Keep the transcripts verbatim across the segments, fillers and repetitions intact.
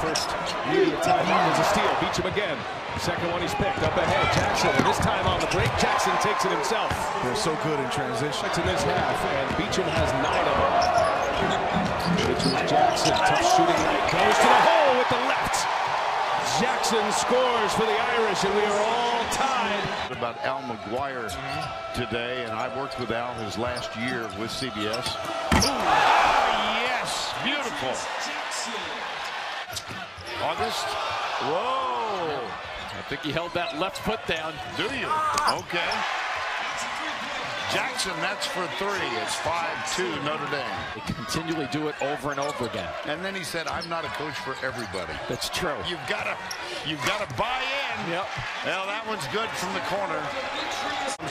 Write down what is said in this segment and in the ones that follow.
first meeting of timeout was a steal. Beachem again. Second one he's picked. Up ahead, Jackson. And this time on the break, Jackson takes it himself. They're so good in transition. It's in this half, and Beachem has nine of them. Demetrius Jackson, tough shooting night. Goes to the hole with the left. Jackson scores for the Irish, and we are all tied. About Al McGuire today, and I worked with Al his last year with C B S. Ooh, ah, yes, beautiful. Auguste. Whoa. I think he held that left foot down. Do you? Okay. Jackson, that's for three. It's five two Notre Dame. They continually do it over and over again. And then he said, I'm not a coach for everybody. That's true. You've got to you've got to buy in. Yep. Well, that one's good from the corner.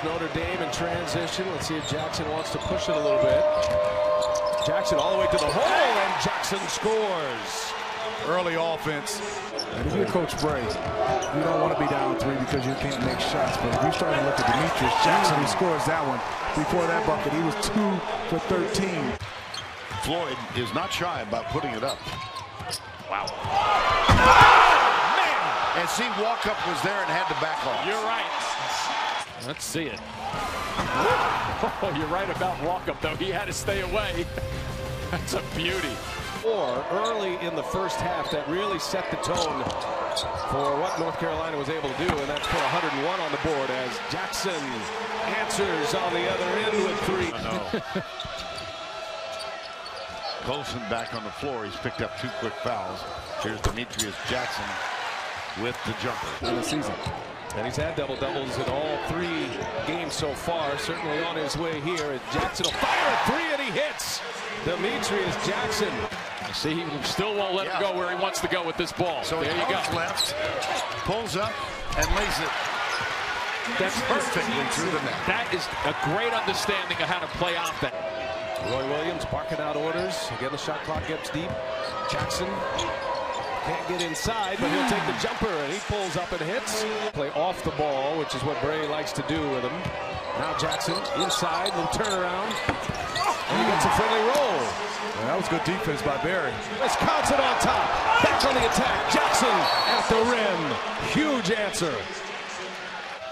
Notre Dame in transition. Let's see if Jackson wants to push it a little bit. Jackson all the way to the hole, and Jackson scores. Early offense. And if you're Coach Brey, you don't want to be down three because you can't make shots. But if you start to look at Demetrius Jackson, he scores that one. Before that bucket, he was two for thirteen. Floyd is not shy about putting it up. Wow. Ah, man! And see, Walkup was there and had to back off. You're right. Let's see it. Oh, you're right about Walkup, though. He had to stay away. That's a beauty. Early in the first half that really set the tone for what North Carolina was able to do, and that's put one hundred and one on the board as Jackson answers on the other end with three. Uh-oh. Colson back on the floor. He's picked up two quick fouls. Here's Demetrius Jackson with the jumper. In the season. And he's had double-doubles in all three games so far, certainly on his way here. And Jackson will fire a three, and he hits. Demetrius Jackson. You see, he still won't let yeah. him go where he wants to go with this ball. So there he you goes go. Left, pulls up, and lays it. That's perfectly through the net. That is a great understanding of how to play off that. Roy Williams barking out orders. Again, the shot clock gets deep. Jackson. Can't get inside, but he'll take the jumper, and he pulls up and hits. Play off the ball, which is what Brey likes to do with him. Now Jackson inside, little turnaround, and he gets a friendly roll. Well, that was good defense by Berry. Wisconsin on top, back on the attack. Jackson at the rim, huge answer.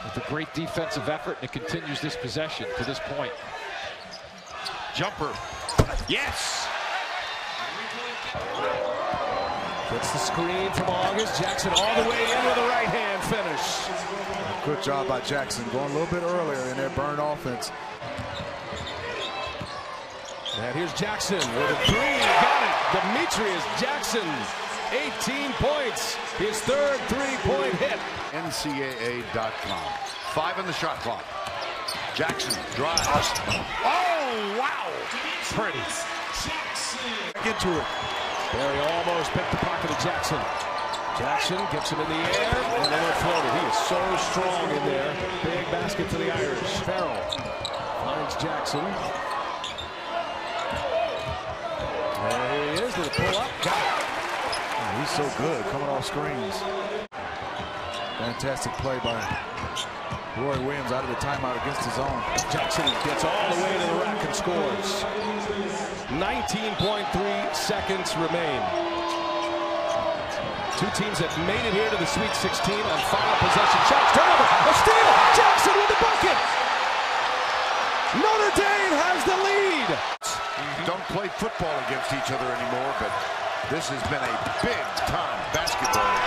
With a great defensive effort, and it continues this possession to this point. Jumper, yes. Gets the screen from Auguste. Jackson all the way in with a right-hand finish. Good job by Jackson. Going a little bit earlier in their burn offense. And here's Jackson with a three. Got it. Demetrius Jackson. eighteen points. His third three-point hit. N C A A dot com. Five in the shot clock. Jackson drives. Oh, wow. Pretty. Get to it. Berry almost picked the pocket of Jackson. Jackson gets him in the air, and then it floated. He is so strong in there. Big basket for the Irish. Farrell finds Jackson. There he is with a pull-up. Got it. Oh, he's so good coming off screens. Fantastic play by Roy Williams out of the timeout against his own. Jackson gets all the way to the rack and scores. nineteen point three seconds remain. Two teams have made it here to the Sweet sixteen on final possession shots. Turnover, a steal! Jackson with the bucket! Notre Dame has the lead! Don't play football against each other anymore, but this has been a big-time basketball.